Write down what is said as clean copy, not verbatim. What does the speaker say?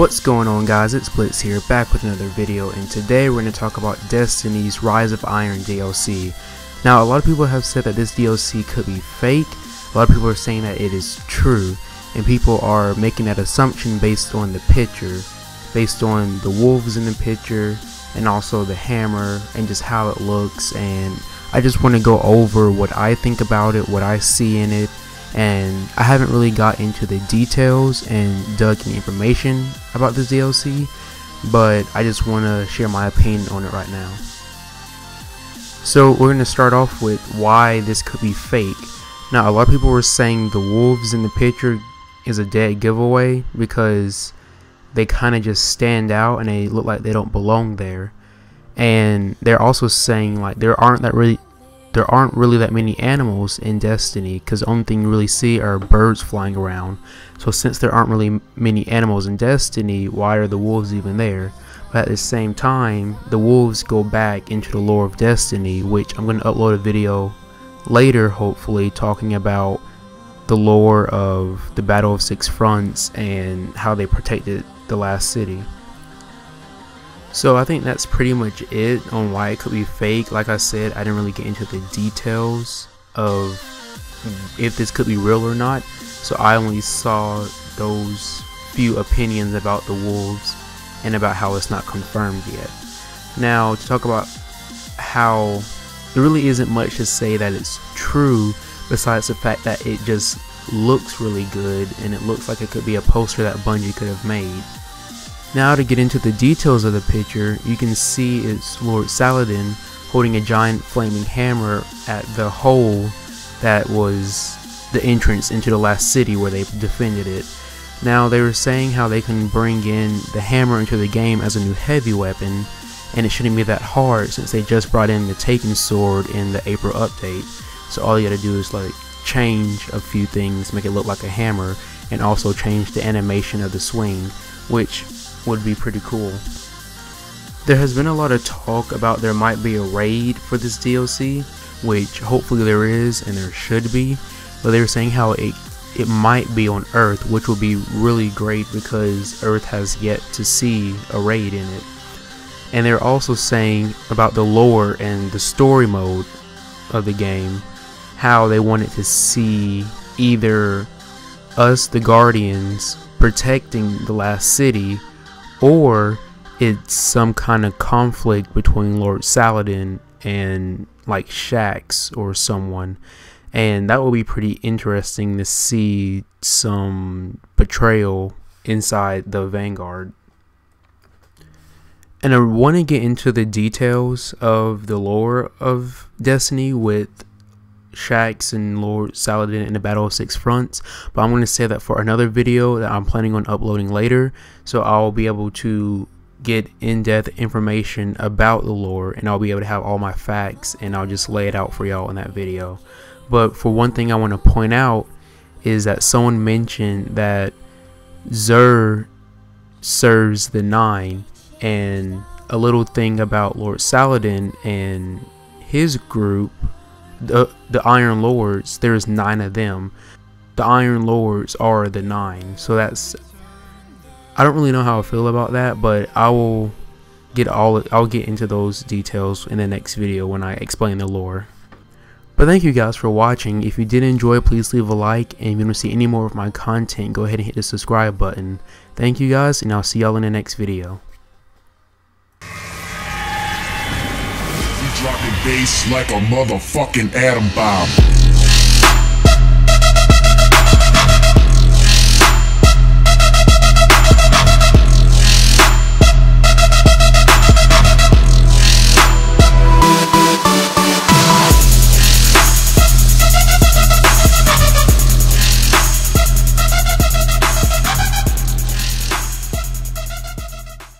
What's going on, guys? It's Blitz here, back with another video, and today we're going to talk about Destiny's Rise of Iron DLC. Now, a lot of people have said that this DLC could be fake, a lot of people are saying that it is true, and people are making that assumption based on the picture, based on the wolves in the picture, and also the hammer, and just how it looks, and I just want to go over what I think about it, what I see in it. And I haven't really got into the details and dug any information about this DLC, but I just want to share my opinion on it right now. So we're going to start off with why this could be fake. Now, a lot of people were saying the wolves in the picture is a dead giveaway because they kind of just stand out and they look like they don't belong there. And they're also saying like there aren't really that many animals in Destiny, because the only thing you really see are birds flying around. So since there aren't really many animals in Destiny, why are the wolves even there? But at the same time, the wolves go back into the lore of Destiny, which I'm going to upload a video later, hopefully, talking about the lore of the Battle of Six Fronts and how they protected the last city. So I think that's pretty much it on why it could be fake. Like I said, I didn't really get into the details of if this could be real or not, so I only saw those few opinions about the wolves and about how it's not confirmed yet. Now, to talk about how there really isn't much to say that it's true, besides the fact that it just looks really good and it looks like it could be a poster that Bungie could have made. Now, to get into the details of the picture, you can see it's Lord Saladin holding a giant flaming hammer at the hole that was the entrance into the last city where they defended it. Now, they were saying how they can bring in the hammer into the game as a new heavy weapon, and it shouldn't be that hard since they just brought in the Taken sword in the April update. So all you gotta do is like change a few things, make it look like a hammer, and also change the animation of the swing, which would be pretty cool. There has been a lot of talk about there might be a raid for this DLC, which hopefully there is and there should be, but they were saying how it might be on Earth, which would be really great because Earth has yet to see a raid in it. And they're also saying about the lore and the story mode of the game, how they wanted to see either us, the Guardians, protecting the last city, or it's some kind of conflict between Lord Saladin and like Shaxx or someone, and that would be pretty interesting to see some betrayal inside the Vanguard. And I want to get into the details of the lore of Destiny with Shaxx and Lord Saladin in the Battle of Six Fronts, but I'm going to save that for another video that I'm planning on uploading later, so I'll be able to get in-depth information about the lore and I'll be able to have all my facts and I'll just lay it out for y'all in that video. But for one thing I want to point out is that someone mentioned that Xur serves the 9, and a little thing about Lord Saladin and his group, the Iron Lords, there's 9 of them. The Iron Lords are the 9, so that's, I don't really know how I feel about that, but I'll get into those details in the next video when I explain the lore. But thank you guys for watching. If you did enjoy, please leave a like, and if you want to see any more of my content, go ahead and hit the subscribe button. Thank you guys, and I'll see y'all in the next video. Dropping bass like a motherfucking atom bomb.